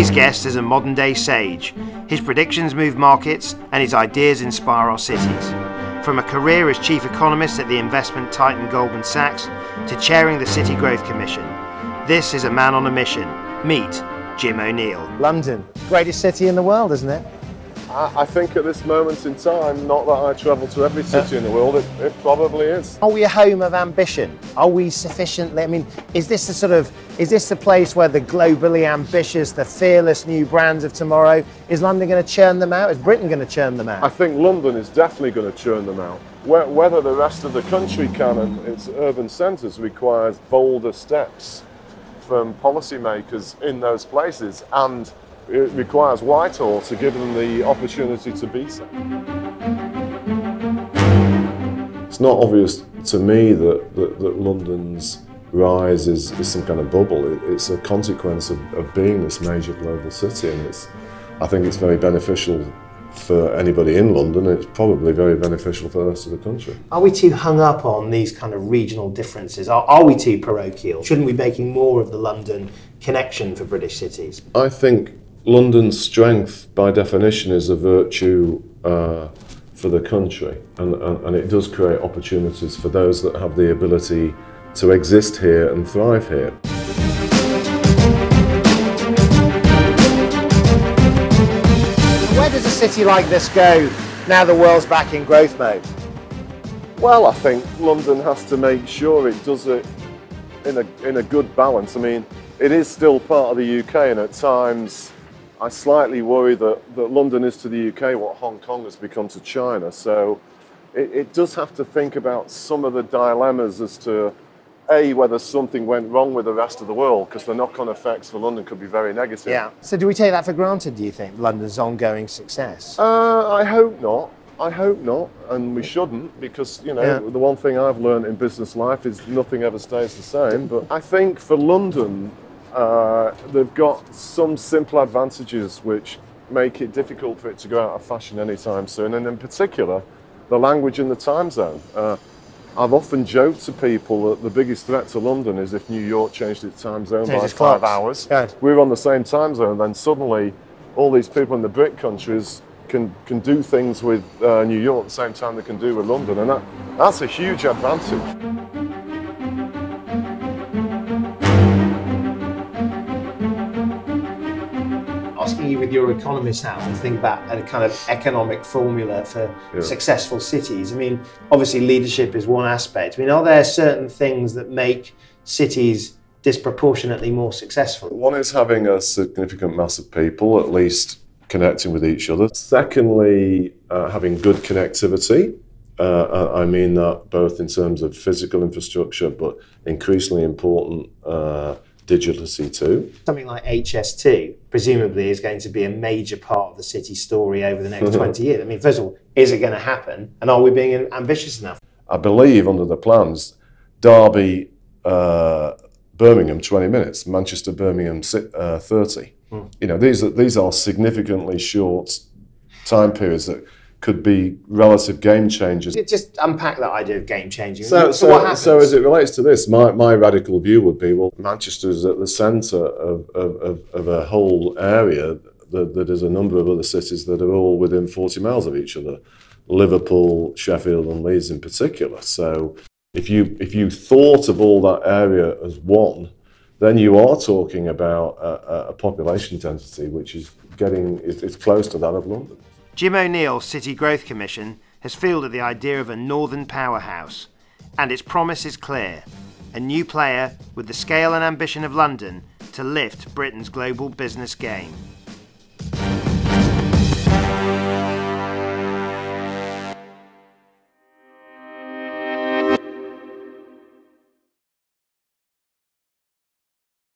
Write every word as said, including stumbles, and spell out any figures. Today's guest is a modern-day sage. His predictions move markets and his ideas inspire our cities. From a career as chief economist at the investment titan Goldman Sachs to chairing the City Growth Commission, this is a man on a mission. Meet Jim O'Neill. London, greatest city in the world, isn't it? I think at this moment in time, not that I travel to every city in the world, it, it probably is. Are we a home of ambition? Are we sufficiently, I mean, is this the sort of, is this the place where the globally ambitious, the fearless new brands of tomorrow, is London going to churn them out? Is Britain going to churn them out? I think London is definitely going to churn them out. Whether the rest of the country can and its urban centres requires bolder steps from policymakers in those places, and it requires Whitehall to give them the opportunity to be so. It's not obvious to me that, that, that London's rise is, is some kind of bubble. It, it's a consequence of, of being this major global city, and it's, I think it's very beneficial for anybody in London. It's probably very beneficial for the rest of the country. Are we too hung up on these kind of regional differences? Are, are we too parochial? Shouldn't we be making more of the London connection for British cities? I think London's strength, by definition, is a virtue uh, for the country, and, and, and it does create opportunities for those that have the ability to exist here and thrive here. Where does a city like this go now the world's back in growth mode? Well, I think London has to make sure it does it in a, in a good balance. I mean, it is still part of the U K, and at times I slightly worry that, that London is to the U K what Hong Kong has become to China, so it, it does have to think about some of the dilemmas as to A, whether something went wrong with the rest of the world, because the knock-on effects for London could be very negative. Yeah. So do we take that for granted, do you think, London's ongoing success? Uh, I hope not. I hope not, and we shouldn't, because, you know, yeah. The one thing I've learned in business life is nothing ever stays the same, but I think for London, Uh, they've got some simple advantages which make it difficult for it to go out of fashion anytime soon, and in particular, the language and the time zone. Uh, I've often joked to people that the biggest threat to London is if New York changed its time zone by five hours. Yeah. We're on the same time zone, then suddenly all these people in the BRIC countries can, can do things with uh, New York at the same time they can do with London, and that, that's a huge advantage. Asking you with your economist hat to think about a kind of economic formula for yeah. successful cities. I mean, obviously leadership is one aspect. I mean, are there certain things that make cities disproportionately more successful? One is having a significant mass of people, at least connecting with each other. Secondly, uh, having good connectivity. Uh, I mean that both in terms of physical infrastructure, but increasingly important, uh, digitally too. Something like H S two presumably is going to be a major part of the city story over the next twenty years. I mean, first of all, is it going to happen? And are we being ambitious enough? I believe under the plans, Derby, uh, Birmingham, twenty minutes, Manchester, Birmingham, uh, thirty. Hmm. You know, these are, these are significantly short time periods that could be relative game changers. Just unpack that idea of game changing. So, so, what happens? So as it relates to this, my, my radical view would be, well, Manchester is at the centre of, of, of a whole area that, that is a number of other cities that are all within forty miles of each other, Liverpool, Sheffield and Leeds in particular. So if you, if you thought of all that area as one, then you are talking about a, a population density which is getting, is, is close to that of London. Jim O'Neill's City Growth Commission has fielded the idea of a northern powerhouse, and its promise is clear: a new player with the scale and ambition of London to lift Britain's global business game.